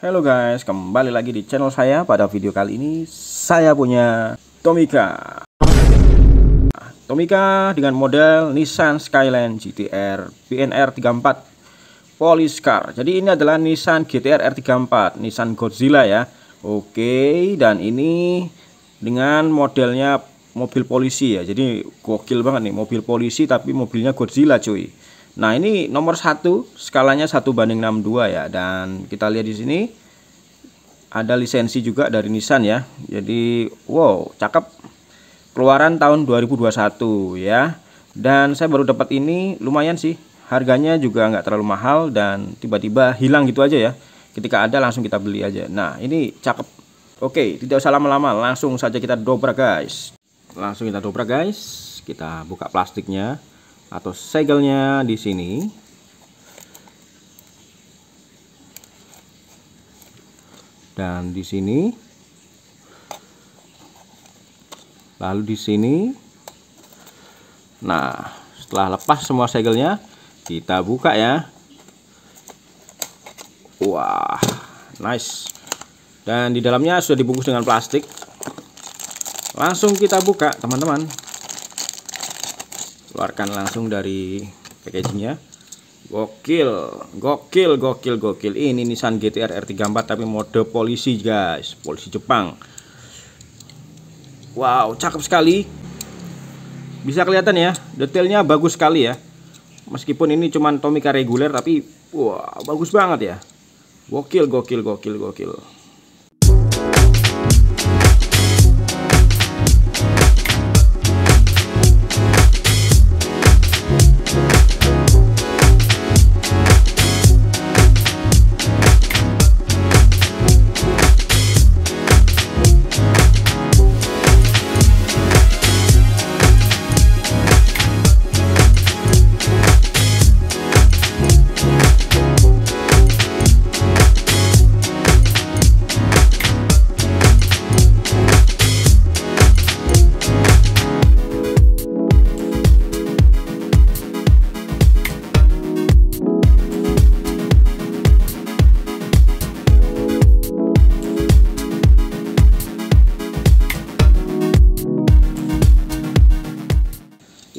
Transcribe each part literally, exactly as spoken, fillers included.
Halo guys, kembali lagi di channel saya. Pada video kali ini saya punya Tomica Tomica dengan model Nissan Skyline G T R B N R tiga puluh empat Police Car. Jadi ini adalah Nissan G T R R tiga puluh empat, Nissan Godzilla ya. Oke, dan ini dengan modelnya mobil polisi ya. Jadi gokil banget nih, mobil polisi tapi mobilnya Godzilla cuy. Nah, ini nomor satu, skalanya satu banding enam puluh dua ya. Dan kita lihat di sini ada lisensi juga dari Nissan ya. Jadi wow, cakep. Keluaran tahun dua ribu dua puluh satu ya. Dan saya baru dapat ini, lumayan sih. Harganya juga nggak terlalu mahal dan tiba-tiba hilang gitu aja ya. Ketika ada langsung kita beli aja. Nah, ini cakep. Oke, tidak usah lama-lama, langsung saja kita dobrak guys. Langsung kita dobrak guys. Kita buka plastiknya atau segelnya di sini. Dan di sini. Lalu di sini. Nah, setelah lepas semua segelnya, kita buka ya. Wah, nice. Dan di dalamnya sudah dibungkus dengan plastik. Langsung kita buka, teman-teman. Keluarkan langsung dari packagingnya. Gokil, gokil, gokil, gokil. Ini Nissan G T R R tiga puluh empat tapi mode polisi guys, polisi Jepang. Wow, cakep sekali. Bisa kelihatan ya, detailnya bagus sekali ya. Meskipun ini cuman Tomica reguler tapi wah, wow, bagus banget ya. Gokil, gokil, gokil, gokil.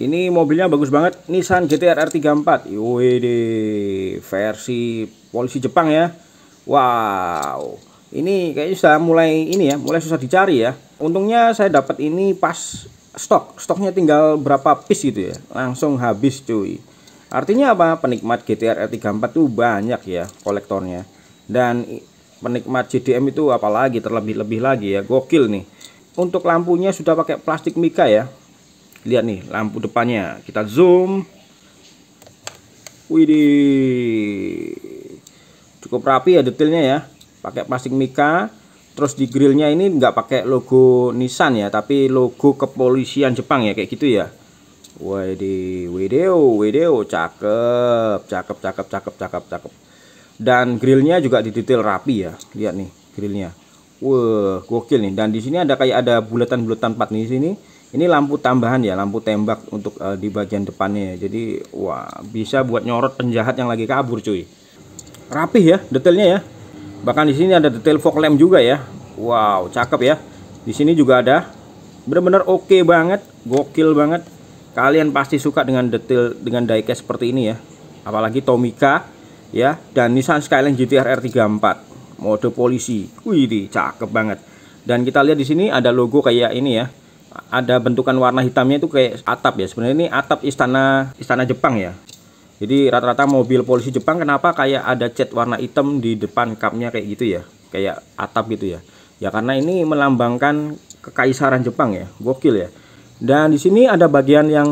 Ini mobilnya bagus banget, Nissan G T R R tiga puluh empat. Wih, versi polisi Jepang ya. Wow, ini kayaknya sudah mulai ini ya, mulai susah dicari ya. Untungnya saya dapat ini pas stok, stoknya tinggal berapa piece gitu ya, langsung habis cuy. Artinya apa? Penikmat G T R R tiga puluh empat tuh banyak ya kolektornya. Dan penikmat J D M itu apalagi terlebih-lebih lagi ya, gokil nih. Untuk lampunya sudah pakai plastik mika ya. Lihat nih lampu depannya, kita zoom. Widih, cukup rapi ya detailnya ya, pakai plastik mika. Terus di grillnya ini nggak pakai logo Nissan ya, tapi logo kepolisian Jepang ya, kayak gitu ya. Widih, wideo, wideo, cakep, cakep, cakep, cakep, cakep, cakep. Dan grillnya juga didetail rapi ya, lihat nih grillnya. Wah, gokil nih. Dan di sini ada kayak ada bulatan-bulatan empat nih di sini. Ini lampu tambahan ya, lampu tembak untuk uh, di bagian depannya. Jadi wah, bisa buat nyorot penjahat yang lagi kabur cuy. Rapih ya detailnya ya. Bahkan di sini ada detail fog lamp juga ya. Wow, cakep ya. Di sini juga ada. Bener-bener oke banget, gokil banget. Kalian pasti suka dengan detail, dengan diecast seperti ini ya. Apalagi Tomica ya, dan Nissan Skyline G T R R tiga puluh empat mode polisi. Wih, cakep banget. Dan kita lihat di sini ada logo kayak ini ya. Ada bentukan warna hitamnya itu kayak atap ya. Sebenarnya ini atap istana istana Jepang ya. Jadi rata-rata mobil polisi Jepang kenapa kayak ada cat warna hitam di depan kapnya kayak gitu ya, kayak atap gitu ya. Ya karena ini melambangkan kekaisaran Jepang ya. Gokil ya. Dan di sini ada bagian yang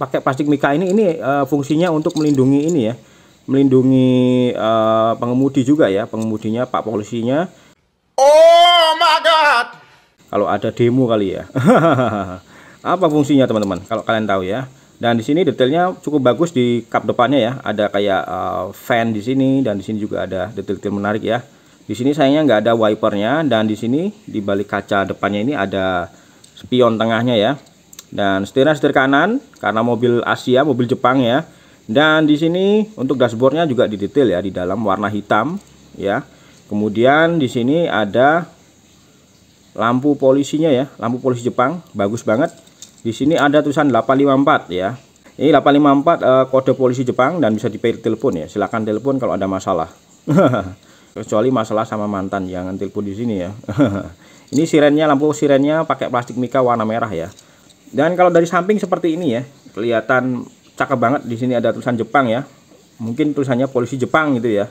pakai plastik mika ini. Ini uh, fungsinya untuk melindungi ini ya, melindungi uh, pengemudi juga ya, pengemudinya, pak polisinya. Oh my god. Kalau ada demo kali ya. Apa fungsinya teman-teman? Kalau kalian tahu ya. Dan di sini detailnya cukup bagus di kap depannya ya. Ada kayak uh, fan di sini, dan di sini juga ada detail-detail menarik ya. Di sini sayangnya nggak ada wipernya, dan di sini di balik kaca depannya ini ada spion tengahnya ya. Dan setirnya setir kanan karena mobil Asia, mobil Jepang ya. Dan di sini untuk dashboardnya juga didetail ya di dalam warna hitam ya. Kemudian di sini ada lampu polisinya ya, lampu polisi Jepang, bagus banget. Di sini ada tulisan delapan lima empat ya. Ini delapan lima empat eh, kode polisi Jepang dan bisa dipair telepon ya. Silahkan telepon kalau ada masalah. Kecuali masalah sama mantan, jangan telepon di sini ya. Ini sirennya, lampu sirennya pakai plastik mika warna merah ya. Dan kalau dari samping seperti ini ya, kelihatan cakep banget. Di sini ada tulisan Jepang ya. Mungkin tulisannya polisi Jepang gitu ya.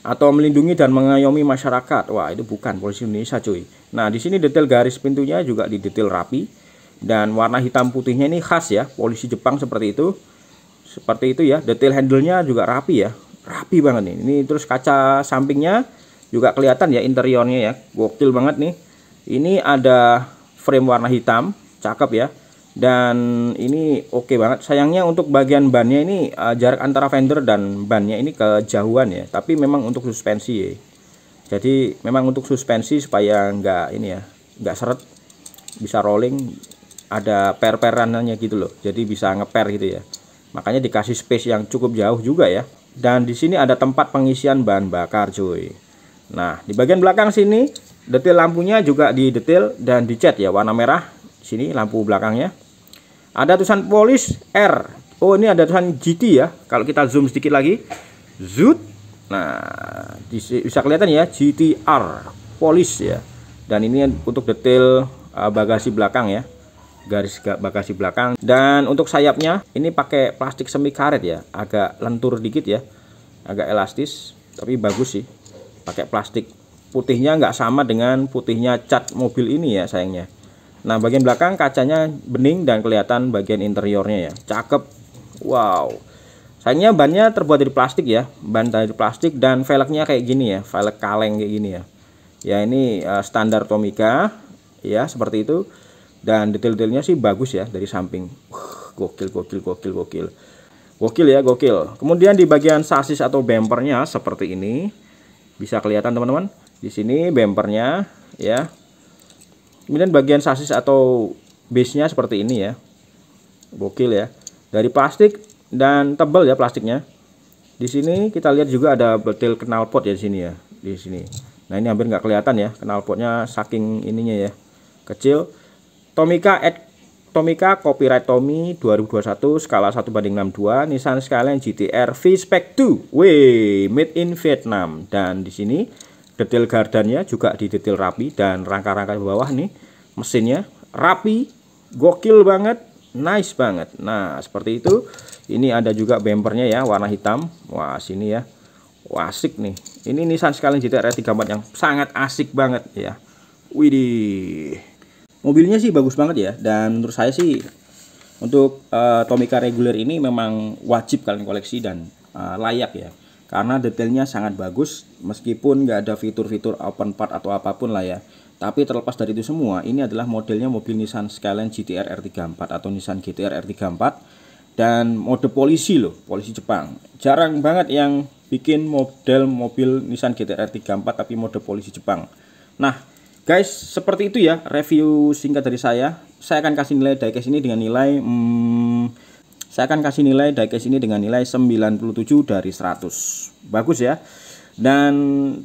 Atau melindungi dan mengayomi masyarakat. Wah, itu bukan polisi Indonesia, cuy. Nah, di sini detail garis pintunya juga didetail rapi. Dan warna hitam putihnya ini khas ya, polisi Jepang seperti itu. Seperti itu ya. Detail handle-nya juga rapi ya. Rapi banget nih. Ini terus kaca sampingnya juga kelihatan ya, interiornya ya. Gokil banget nih. Ini ada frame warna hitam, cakep ya. Dan ini oke okay banget. Sayangnya untuk bagian bannya ini uh, jarak antara fender dan bannya ini kejauhan ya. Tapi memang untuk suspensi ya. Jadi memang untuk suspensi supaya nggak ini ya, nggak seret, bisa rolling, ada per-peranannya gitu loh. Jadi bisa ngeper gitu ya. Makanya dikasih space yang cukup jauh juga ya. Dan di sini ada tempat pengisian bahan bakar, cuy. Nah, di bagian belakang sini detail lampunya juga didetail dan dicat ya warna merah. Sini lampu belakangnya ada tulisan polis R. Oh, ini ada tulisan G T ya. Kalau kita zoom sedikit lagi, zoot, nah bisa kelihatan ya G T R polis ya. Dan ini untuk detail uh, bagasi belakang ya, garis bagasi belakang. Dan untuk sayapnya ini pakai plastik semi karet ya, agak lentur dikit ya, agak elastis tapi bagus sih. Pakai plastik putihnya nggak sama dengan putihnya cat mobil ini ya, sayangnya. Nah, bagian belakang kacanya bening dan kelihatan bagian interiornya ya. Cakep. Wow. Sayangnya bannya terbuat dari plastik ya. Ban dari plastik dan velgnya kayak gini ya. Velg kaleng kayak gini ya. Ya, ini uh, standar Tomica ya, seperti itu. Dan detail-detailnya sih bagus ya dari samping. Uh, gokil, gokil, gokil, gokil. Gokil ya, gokil. Kemudian di bagian sasis atau bempernya seperti ini. Bisa kelihatan teman-teman. Di sini bempernya ya. Kemudian bagian sasis atau base-nya seperti ini ya. Gokil ya. Dari plastik dan tebal ya plastiknya. Di sini kita lihat juga ada detail knalpot ya di sini ya. Di sini. Nah, ini hampir nggak kelihatan ya knalpotnya saking ininya ya. Kecil. Tomica at Tomica copyright Tomy dua ribu dua puluh satu skala satu banding enam puluh dua Nissan Skyline G T R V Spec dua. Weh, made in Vietnam. Dan di sini detail gardannya juga didetail rapi dan rangka-rangka bawah nih mesinnya rapi, gokil banget, nice banget. Nah, seperti itu. Ini ada juga bempernya ya warna hitam. Wah, sini ya. Wah, asik nih. Ini Nissan Skyline G T R tiga puluh empat yang sangat asik banget ya. Widih. Mobilnya sih bagus banget ya, dan menurut saya sih untuk uh, Tomica reguler ini memang wajib kalian koleksi dan uh, layak ya. Karena detailnya sangat bagus, meskipun nggak ada fitur-fitur open part atau apapun lah ya. Tapi terlepas dari itu semua, ini adalah modelnya mobil Nissan Skyline G T R R tiga puluh empat atau Nissan G T R R tiga puluh empat. Dan mode polisi loh, polisi Jepang. Jarang banget yang bikin model mobil Nissan G T R R tiga puluh empat tapi mode polisi Jepang. Nah guys, seperti itu ya review singkat dari saya. Saya akan kasih nilai diecast ini dengan nilai... Hmm, Saya akan kasih nilai diecast ini dengan nilai sembilan puluh tujuh dari seratus. Bagus ya. Dan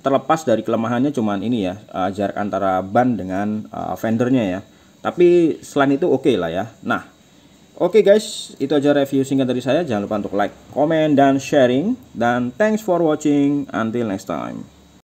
terlepas dari kelemahannya cuman ini ya, jarak antara ban dengan fendernya ya. Tapi selain itu oke okay lah ya. Nah, oke okay guys, itu aja review singkat dari saya. Jangan lupa untuk like, comment, dan sharing. Dan thanks for watching. Until next time.